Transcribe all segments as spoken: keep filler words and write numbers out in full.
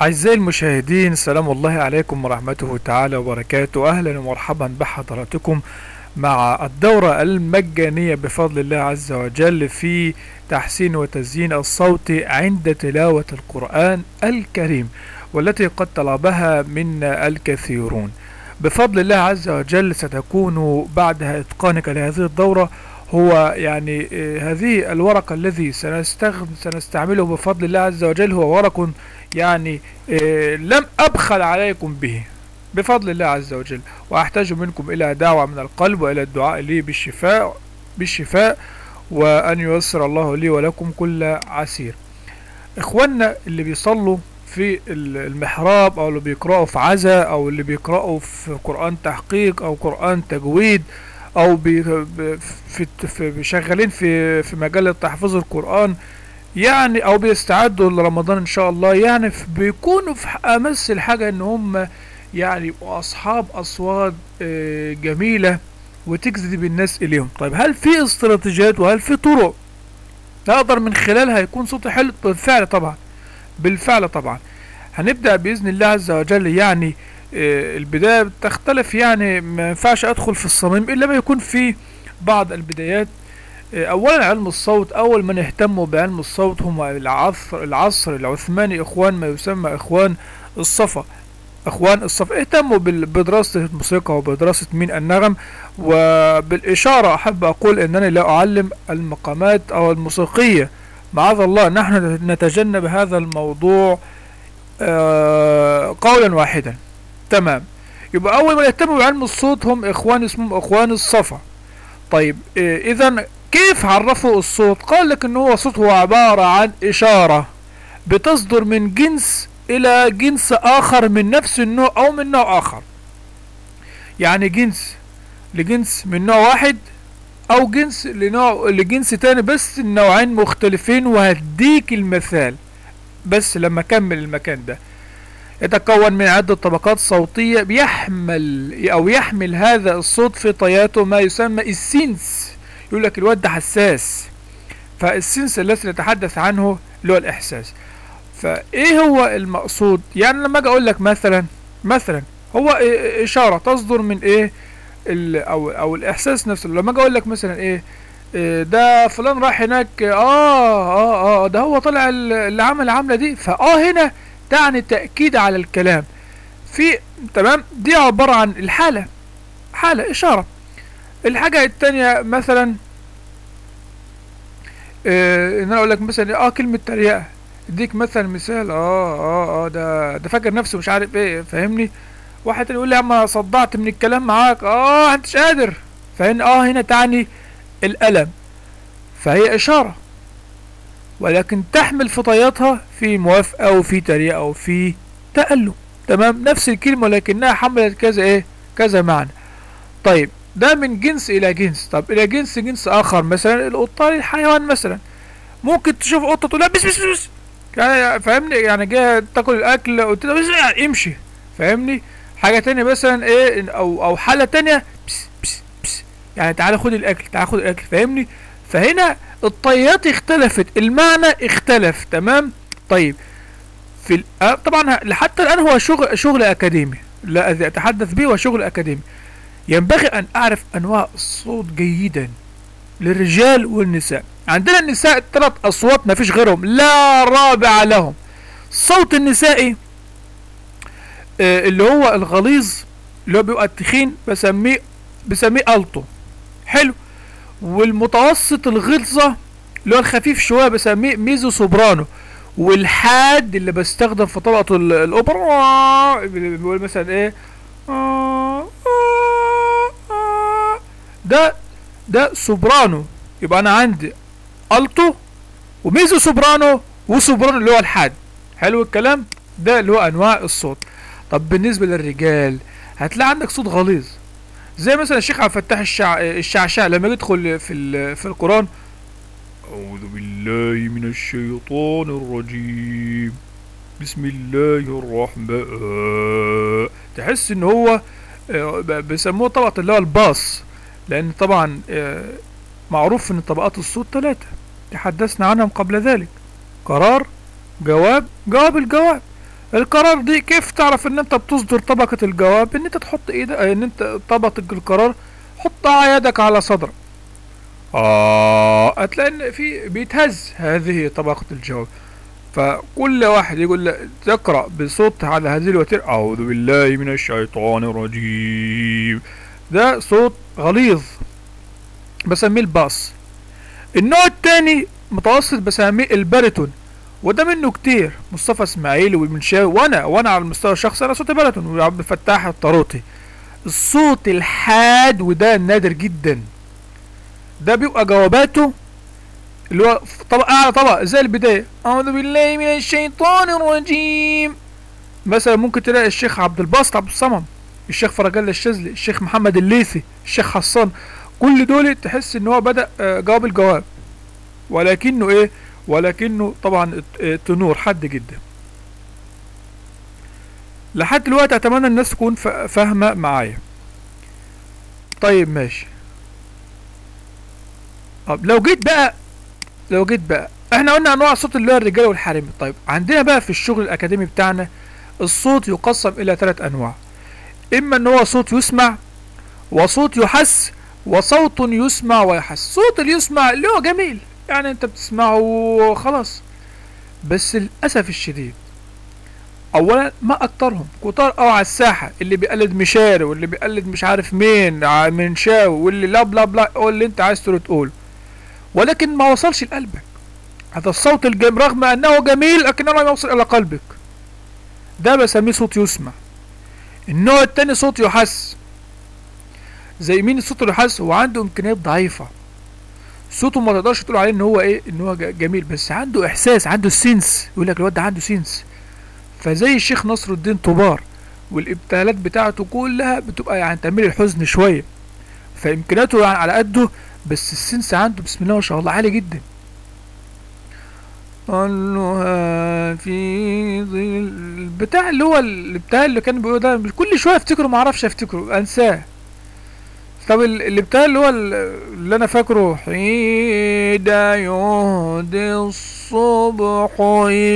أعزائي المشاهدين، سلام الله عليكم ورحمته تعالى وبركاته. أهلا ومرحبا بحضراتكم مع الدورة المجانية بفضل الله عز وجل في تحسين وتزيين الصوت عند تلاوة القرآن الكريم، والتي قد طلبها منا الكثيرون. بفضل الله عز وجل ستكون بعد إتقانك لهذه الدورة هو يعني هذه الورقة الذي سنستعمله بفضل الله عز وجل هو ورق يعني لم أبخل عليكم به بفضل الله عز وجل، وأحتاج منكم إلى دعوة من القلب وإلى الدعاء لي بالشفاء بالشفاء وأن ييسر الله لي ولكم كل عسير. إخواننا اللي بيصلوا في المحراب أو اللي بيقرأوا في عزا أو اللي بيقرأوا في قرآن تحقيق أو قرآن تجويد أو شغالين في في مجال تحفيظ القرآن يعني، أو بيستعدوا لرمضان إن شاء الله، يعني بيكونوا في أمس الحاجة إن هم يعني أصحاب أصوات جميلة وتجذب الناس إليهم. طيب هل في استراتيجيات وهل في طرق نقدر من خلالها يكون صوتي حلو؟ بالفعل طبعا، بالفعل طبعا. هنبدأ بإذن الله عز وجل، يعني البداية بتختلف، يعني ما ينفعش أدخل في الصميم إلا ما يكون في بعض البدايات. أولا علم الصوت، أول من اهتموا بعلم الصوت هم العصر العصر العثماني، إخوان ما يسمى إخوان الصفا. إخوان الصفا اهتموا بدراسة الموسيقى وبدراسة مين النغم. وبالإشارة أحب أقول أنني لا أعلم المقامات أو الموسيقية، معاذ الله، نحن نتجنب هذا الموضوع قولا واحدا. تمام، يبقى أول ما يهتموا بعلم الصوت هم إخوان اسمهم إخوان الصفا. طيب إيه إذا كيف عرفوا الصوت؟ قال لك إن هو صوت هو عبارة عن إشارة بتصدر من جنس إلى جنس آخر من نفس النوع أو من نوع آخر، يعني جنس لجنس من نوع واحد أو جنس لنوع لجنس تاني، بس النوعين مختلفين. وهديك المثال بس لما أكمل المكان ده. يتكون من عدة طبقات صوتية بيحمل أو يحمل هذا الصوت في طياته ما يسمى السينس. يقول لك الواد ده حساس، فالسينس الذي نتحدث عنه اللي هو الإحساس. فإيه هو المقصود؟ يعني لما أجي أقول لك مثلا مثلا هو إشارة تصدر من إيه أو أو الإحساس نفسه. لما أجي أقول لك مثلا إيه ده فلان راح هناك، آه آه آه ده هو طلع اللي عمل العملة دي، فآه هنا تعني تأكيد على الكلام في تمام. دي عبارة عن الحالة، حالة إشارة. الحاجة التانية مثلا إيه، إن أنا أقول لك مثلا آه كلمة تريقة، أديك مثلا مثال آه آه آه ده ده فاكر نفسه مش عارف إيه، فاهمني؟ واحد يقول لي يا عم صدعت من الكلام معاك، آه أنتش قادر، فهنا آه هنا تعني الألم، فهي إشارة ولكن تحمل في طياتها في موافقة وفي تريقة وفي تألم. تمام، نفس الكلمة ولكنها حملت كذا إيه كذا معنى. طيب ده من جنس إلى جنس. طب إلى جنس جنس آخر مثلا القطار الحيوان مثلا، ممكن تشوف قطة تقول لها بس بس بس، يعني فاهمني، يعني جاية تاكل الأكل قلت لها بس يعني امشي، فاهمني؟ حاجة تانية مثلا إيه أو أو حالة تانية بس بس بس، يعني تعالى خد الأكل، تعالى خد الأكل، فاهمني؟ فهنا الطيات اختلفت، المعنى اختلف. تمام. طيب في طبعا حتى الآن هو شغل شغل أكاديمي الذي أتحدث به، وشغل أكاديمي. ينبغي أن أعرف أنواع الصوت جيدا للرجال والنساء. عندنا النساء ثلاث أصوات ما فيش غيرهم، لا رابع لهم. الصوت النسائي آه اللي هو الغليظ اللي هو بيبقى التخين بسميه بسميه ألتو، حلو. والمتوسط الغلظة اللي هو الخفيف شوية بسميه ميزو سوبرانو، والحاد اللي بستخدم في طبقة الأوبرا بيقول مثلا إيه ده ده سوبرانو. يبقى انا عندي التو وميزو سوبرانو وسوبرانو اللي هو الحاد. حلو الكلام، ده اللي هو انواع الصوت. طب بالنسبه للرجال هتلاقي عندك صوت غليظ زي مثلا الشيخ عبد الفتاح الشع... الشعشاع لما يدخل في ال... في القران، اعوذ بالله من الشيطان الرجيم بسم الله الرحمن، تحس ان هو بيسموه طبقه اللي هو الباص، لأن طبعا معروف إن طبقات الصوت ثلاثة تحدثنا عنهم قبل ذلك، قرار، جواب، جواب الجواب. القرار دي كيف تعرف ان انت بتصدر طبقة الجواب؟ ان انت تحط ايدك، ان انت طبقة القرار حطها يدك على صدرك. اه هتلاقي ان في بيتهز، هذه طبقة الجواب. فكل واحد يقول له تقرأ بصوت على هذه الوتيرة، اعوذ بالله من الشيطان الرجيم، ده صوت غليظ بسميه الباص. النوع التاني متوسط بسميه الباريتون، وده منه كتير، مصطفى اسماعيل ومنشاوي، وانا وانا على المستوى الشخصي انا صوتي باريتون، وعبد الفتاح الطاروطي. الصوت الحاد وده نادر جدا، ده بيبقى جواباته اللي هو طبق اعلى طبق زي البدايه، اعوذ بالله من الشيطان الرجيم. مثلا ممكن تلاقي الشيخ عبد الباسط عبد الصمد، الشيخ فرجال الشاذلي، الشيخ محمد الليثي، الشيخ حسان، كل دول تحس ان هو بدا جواب الجواب، ولكنه ايه؟ ولكنه طبعا التنور حد جدا. لحد دلوقتي اتمنى الناس تكون فاهمه معايا. طيب ماشي. طب لو جيت بقى لو جيت بقى احنا قلنا انواع الصوت اللي هو الرجال والحريم. طيب عندنا بقى في الشغل الاكاديمي بتاعنا الصوت يقسم الى ثلاث انواع، اما ان هو صوت يسمع، وصوت يحس، وصوت يسمع ويحس. صوت اللي يسمع اللي هو جميل، يعني انت بتسمعه وخلاص، بس للاسف الشديد اولا ما اكترهم كتار اوي على الساحه، اللي بيقلد مشاري، واللي بيقلد مش عارف مين منشاوي، واللي لا بلا بلا، قول اللي انت عايز تقوله تقوله، ولكن ما وصلش لقلبك. هذا الصوت الجميل رغم انه جميل لكنه لم يوصل الى قلبك، ده بسميه صوت يسمع. النوع التاني صوت يحس. زي مين الصوت اللي يحس؟ هو عنده امكانيات ضعيفه، صوته ما تقدرش تقول عليه ان هو ايه، ان هو جميل، بس عنده احساس، عنده السنس، يقول لك الواد ده عنده سنس. فزي الشيخ نصر الدين طوبار، والابتهالات بتاعته كلها بتبقى يعني تميل الحزن شويه، فامكانياته يعني على قده، بس السنس عنده بسم الله ما شاء الله عالي جدا. قالها في ظل بتاع اللي هو الابتهال اللي كان بيقوله ده، كل شويه افتكره، ما اعرفش افتكره، انساه. طب اللي بتاع اللي هو اللي انا فاكره، حين يهدي الصبح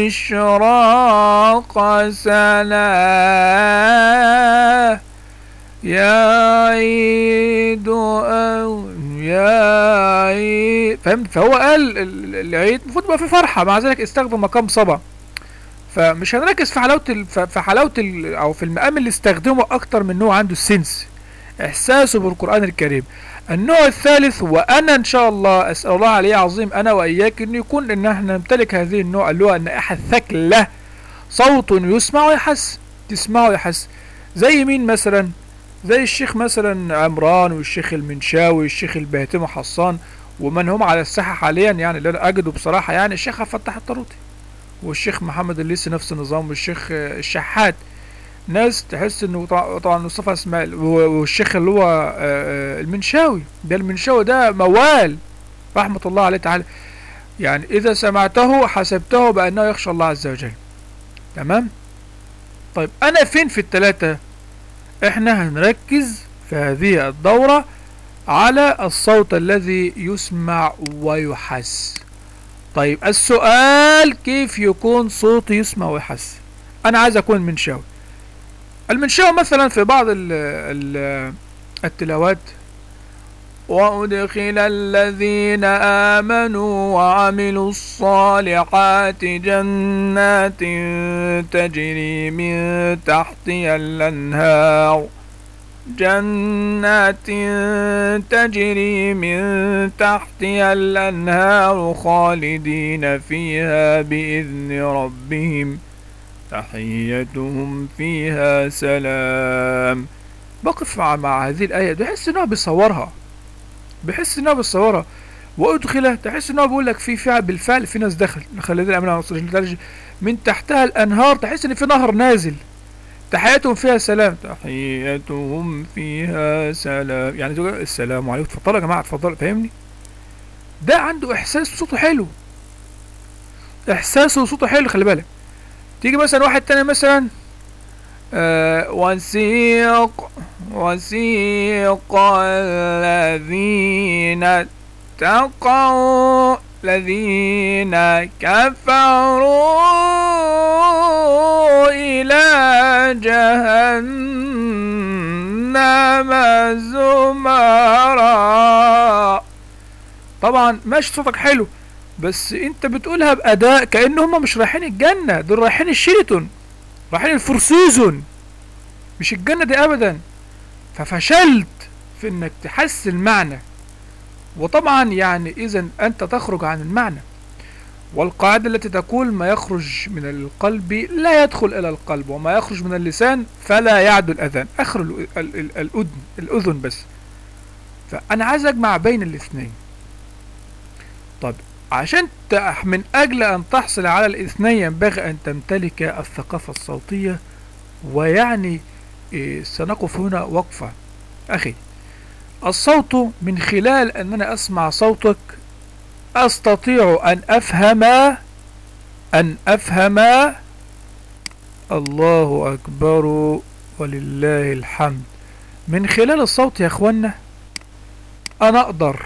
اشراق سناه يا عيد أو يا عيد، فهمت؟ فهو قال العيد المفروض يبقى فيه فرحه، مع ذلك استخدم مقام صبا. فمش هنركز في حلاوه في حلاوه او في المقام اللي استخدمه اكتر من انه عنده السنس، احساسه بالقرآن الكريم. النوع الثالث، وانا ان شاء الله اسال الله عليه عظيم انا واياك ان يكون ان احنا نمتلك هذه النوع اللي هو النائحه الثكله، صوت يسمع ويحس، تسمعه ويحس. زي مين مثلا؟ زي الشيخ مثلا عمران، والشيخ المنشاوي، والشيخ البهتمي حصان، ومن هم على الساحه حاليا يعني اللي انا اجده بصراحه، يعني الشيخ عبد الفتاح الطاروطي، والشيخ محمد الليثي نفس النظام، والشيخ الشحات. ناس تحس انه طبعا مصطفى اسماعيل، والشيخ اللي هو المنشاوي، ده المنشاوي ده موال رحمه الله عليه تعالى، يعني اذا سمعته حسبته بانه يخشى الله عز وجل. تمام؟ طيب انا فين في الثلاثه؟ احنا هنركز في هذه الدوره على الصوت الذي يسمع ويحس. طيب السؤال، كيف يكون صوت يسمع ويحس؟ انا عايز اكون منشاوي. المنشاوي مثلا في بعض ال ال التلاوات، وأدخل الذين آمنوا وعملوا الصالحات جنات تجري من تحتها الأنهار جنات تجري من تحتها الأنهار خالدين فيها بإذن ربهم تحيتهم فيها سلام. بقف مع هذه الآية، بحس إنها بيصورها، بحس إنها بيصورها. وأدخله تحس إنه بيقول لك في فعل، بالفعل في ناس دخل، خلينا نعملها من تحتها الأنهار، تحس إن في نهر نازل. تحيتهم فيها سلام، تحيتهم فيها سلام، يعني السلام عليكم، اتفضلوا يا جماعة، اتفضلوا، فاهمني؟ ده عنده إحساس، صوته حلو، إحساسه وصوته حلو. خلي بالك تيجي مثلا واحد تاني مثلا، آه وسيق وسيق الذين اتقوا الذين كفروا جهنم زمرا. طبعا ماشي صوتك حلو بس انت بتقولها باداء كأن هم مش رايحين الجنه، دول رايحين الشيراتون، رايحين الفورسيزون، مش الجنه دي ابدا. ففشلت في انك تحس المعنى، وطبعا يعني اذا انت تخرج عن المعنى. والقاعده التي تقول ما يخرج من القلب لا يدخل الى القلب، وما يخرج من اللسان فلا يعدو الاذان، اخر الاذن الاذن بس. فانا عايز اجمع بين الاثنين. طب عشان من اجل ان تحصل على الاثنين ينبغي ان تمتلك الثقافه الصوتيه. ويعني إيه؟ سنقف هنا وقفه. اخي الصوت من خلال اننا اسمع صوتك استطيع ان افهم ان افهم الله اكبر ولله الحمد. من خلال الصوت يا اخوانا انا اقدر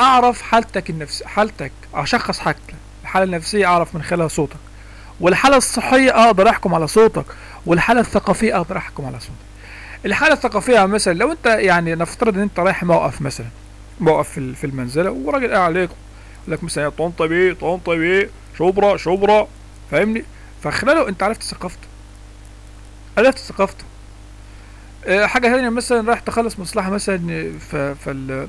اعرف حالتك النفسيه، حالتك اشخص حالتك، الحاله النفسيه اعرف من خلالها صوتك، والحاله الصحيه اقدر احكم على صوتك، والحاله الثقافيه اقدر احكم على صوتك. الحاله الثقافيه مثلا لو انت يعني نفترض ان انت رايح موقف مثلا، موقف في المنزله وراجل قاعد عليك يقول لك مثلا طنطا بيه طنطا بيه شبرا شبرا، فاهمني؟ فخلاله انت عرفت ثقافته، عرفت ثقافته. أه حاجه ثانيه مثلا رايح تخلص مصلحه مثلا، فال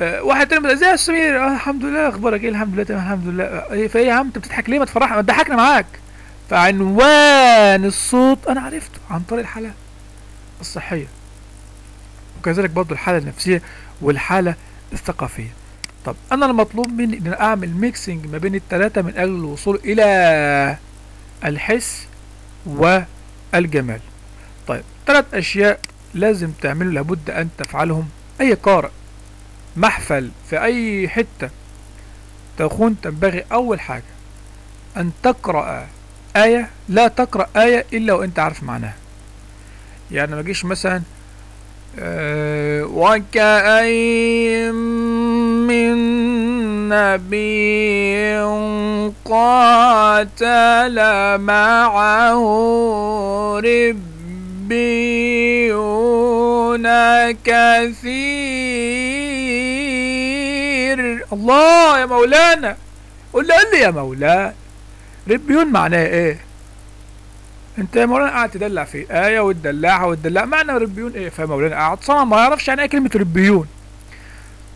أه واحد تاني ازيك يا سمير اه الحمد لله اخبارك ايه، الحمد لله تمام الحمد لله. أه فايه يا عم انت بتضحك ليه، ما تفرحنا ما تضحكنا معاك. فعنوان الصوت انا عرفته عن طريق الحاله الصحيه، وكذلك برضه الحاله النفسيه والحاله الثقافيه. طب انا المطلوب مني ان اعمل ميكسنج ما بين الثلاثه من اجل الوصول الى الحس والجمال. طيب ثلاث اشياء لازم تعمله، لابد ان تفعلهم اي قارئ محفل في اي حته تكون. تنبغي اول حاجه ان تقرا ايه، لا تقرا ايه الا وانت عارف معناها. يعني ما تجيش مثلا أه وكأي من نبي قاتل معه ربيون كثير. الله يا مولانا، قول لي قول لي يا مولانا ربيون معناه ايه؟ انت يا مولانا قاعد تدلع في الايه وتدلعها وتدلعها، معنى ربيون ايه؟ فمولانا قاعد صنم ما يعرفش يعني ايه كلمه ربيون.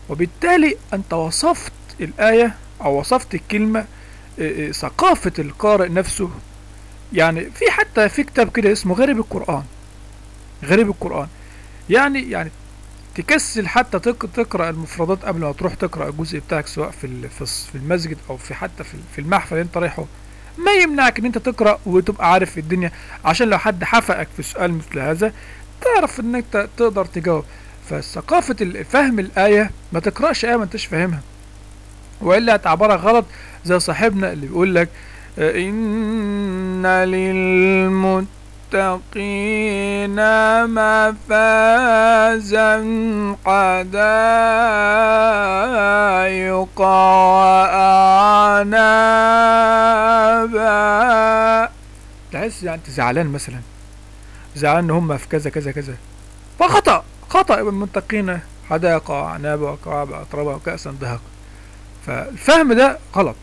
وبالتالي انت وصفت الايه او وصفت الكلمه ثقافه القارئ نفسه. يعني في حتى في كتاب كده اسمه غريب القران، غريب القران يعني يعني تكسل حتى تقرا المفردات قبل ما تروح تقرا الجزء بتاعك، سواء في في المسجد او في حتى في المحفل اللي انت رايحه. ما يمنعك ان انت تقرا وتبقى عارف في الدنيا، عشان لو حد حفقك في سؤال مثل هذا تعرف ان انت تقدر تجاوب. فثقافه فهم الايه، ما تقراش ايه ما انتش فاهمها والا هتعبرها غلط، زي صاحبنا اللي بيقول لك ان للمتقين مفازا حدائق وأعنابا. تحس يعني انت زعلان مثلا، زعلان ان هم في كذا كذا كذا، فخطأ خطأ. المتقين حدائق وأعناب وكعاب أتراب وكأسا دهقا، فالفهم ده غلط.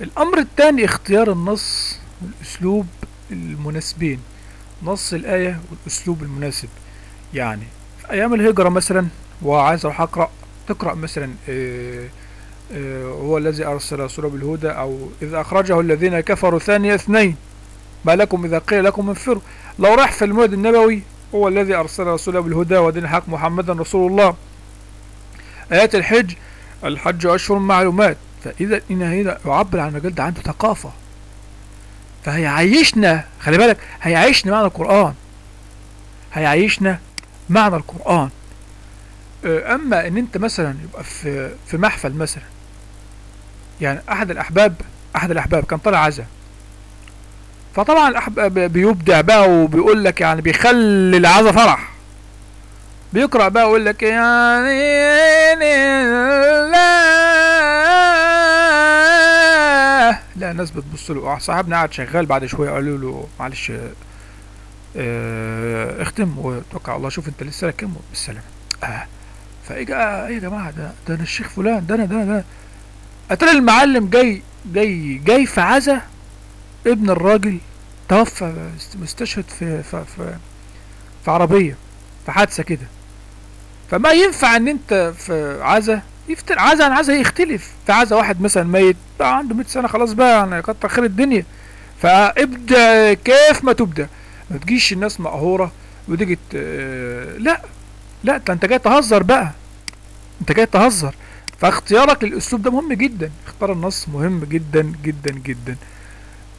الأمر الثاني اختيار النص والأسلوب المناسبين، نص الآية والأسلوب المناسب. يعني في أيام الهجرة مثلا وعايز أروح أقرأ، تقرأ مثلا إيه إيه هو الذي أرسل رسوله بالهدى، أو إذا أخرجه الذين كفروا ثاني اثنين ما لكم إذا قيل لكم انفروا. لو راح في الموعد النبوي هو الذي أرسل رسوله بالهدى ودين الحق محمدا رسول الله. آيات الحج الحج أشهر معلومات. فإذا إن هنا يعبر عن المجال ده عنده ثقافة، فهيعيشنا، خلي بالك هيعيشنا معنى القرآن. هيعيشنا معنى القرآن. اما ان انت مثلا يبقى في في محفل مثلا، يعني احد الاحباب احد الاحباب كان طالع عزا، فطبعا الاحباب بيبدع بقى وبيقول لك يعني بيخلي العزا فرح، بيقرأ بقى يقول لك يعني، لا الناس بتبص له. صاحبنا قاعد شغال، بعد شويه قالوا له معلش اه اختم وتوكل على الله، شوف انت لسه راكب بالسلامه. اه فاجا ايه يا جماعه، ده ده انا الشيخ فلان، ده انا ده انا ده اتاري المعلم جاي جاي جاي في عزا ابن الراجل توفى، مستشهد في في في, في عربيه، في حادثه كده. فما ينفع ان انت في عزا يفتر عزا عن عزا يختلف، في عزا واحد مثلا ميت بقى عنده مية سنه خلاص بقى يعني كتر خير الدنيا، فابدا كيف ما تبدا، ما تجيش الناس مقهوره وتيجي لا لا انت جاي تهزر بقى، انت جاي تهزر. فاختيارك للاسلوب ده مهم جدا، اختار النص مهم جدا جدا جدا.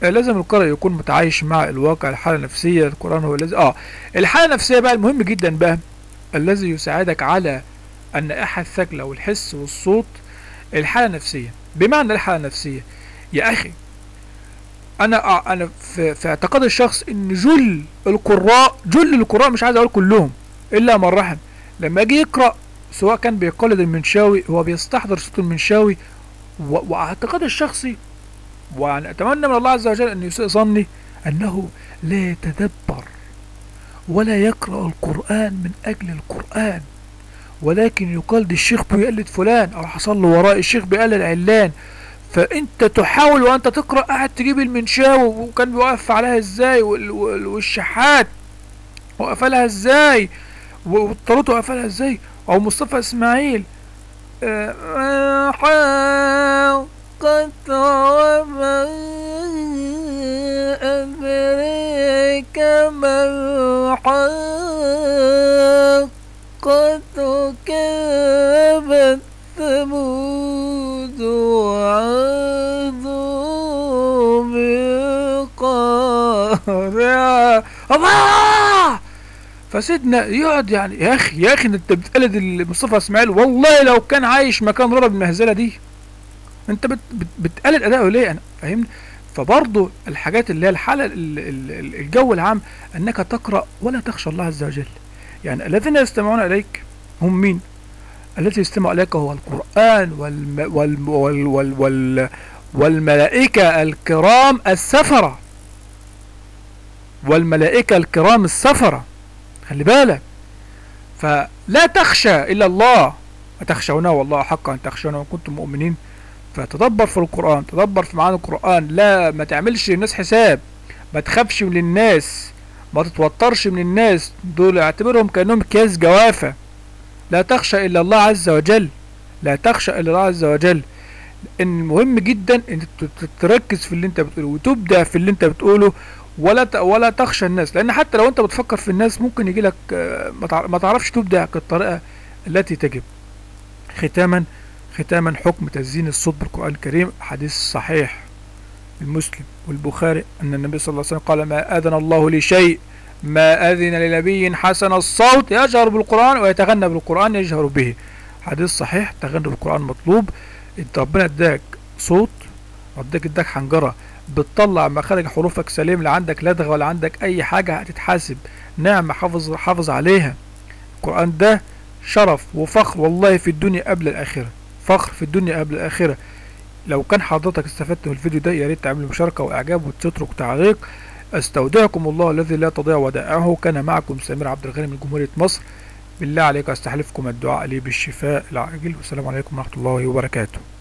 لازم القارئ يكون متعايش مع الواقع، الحاله النفسيه، القران هو الذي اه الحاله النفسيه بقى المهم جدا بقى، الذي يساعدك على النائحه الثقله والحس والصوت. الحاله النفسيه بمعنى الحاله النفسيه يا اخي، انا انا في, في اعتقاد الشخص ان جل القراء جل القراء مش عايز اقول كلهم الا من رحم، لما اجي يقرا سواء كان بيقلد المنشاوي هو بيستحضر صوت المنشاوي، واعتقادي الشخصي وانا اتمنى من الله عز وجل ان يسيء ظني انه لا يتدبر ولا يقرا القران من اجل القران، ولكن يقال دي الشيخ بيقلد فلان او حصل له وراء الشيخ بيقلد علان، فانت تحاول وانت تقرا قاعد تجيب المنشاوي وكان بيوقف عليها ازاي، والشحات وقفلها ازاي، والطرطوط وقفلها ازاي، او مصطفى اسماعيل قد وما أدريك ما الحاقة، كذبت ثمود وعاد بالقارعة. الله، فسيدنا يقعد يعني يا اخي يا اخي انت بتقلد مصطفى اسماعيل، والله لو كان عايش مكان ربي المهزله دي انت بت بتقلد اداؤه ليه؟ انا فاهمني. فبرضه الحاجات اللي هي الحاله الجو العام، انك تقرا ولا تخشى الله عز وجل. يعني الذين يستمعون اليك هم مين؟ الذي يستمع اليك هو القران والم والم وال وال وال والملائكه الكرام السفره، والملائكه الكرام السفره، خلي بالك. فلا تخشى الا الله، اتخشونه والله حق ان تخشونه وكنتم مؤمنين. فتدبر في القرآن، تدبر في معاني القرآن، لا ما تعملش للناس حساب، ما تخافش من الناس، ما تتوترش من الناس، دول اعتبرهم كأنهم كياس جوافة. لا تخشى إلا الله عز وجل، لا تخشى إلا الله عز وجل. إن مهم جدا إن تركز في اللي أنت بتقوله وتبدع في اللي أنت بتقوله، ولا ولا تخشى الناس، لأن حتى لو أنت بتفكر في الناس ممكن يجي لك ما تعرفش تبدع بالطريقة التي تجب. ختاما ختاما حكم تزيين الصوت بالقرآن الكريم، حديث صحيح المسلم والبخاري أن النبي صلى الله عليه وسلم قال: ما أذن الله لشيء ما أذن لنبي حسن الصوت يجهر بالقرآن ويتغنى بالقرآن يجهر به. حديث صحيح، تغنى بالقرآن مطلوب. أنت ربنا اداك صوت، اداك اداك حنجرة بتطلع مخارج حروفك سليم، لا عندك لدغة ولا عندك أي حاجة هتتحاسب، نعمة حافظ حافظ عليها. القرآن ده شرف وفخر والله في الدنيا قبل الآخرة، فخر في الدنيا قبل الآخرة. لو كان حضرتك استفدت من الفيديو ده يا ريت تعمل مشاركة وإعجاب وتترك تعليق. أستودعكم الله الذي لا تضيع ودائعه، كان معكم سمير عبد الغني من جمهورية مصر. بالله عليك أستحلفكم الدعاء لي بالشفاء العاجل، والسلام عليكم ورحمة الله وبركاته.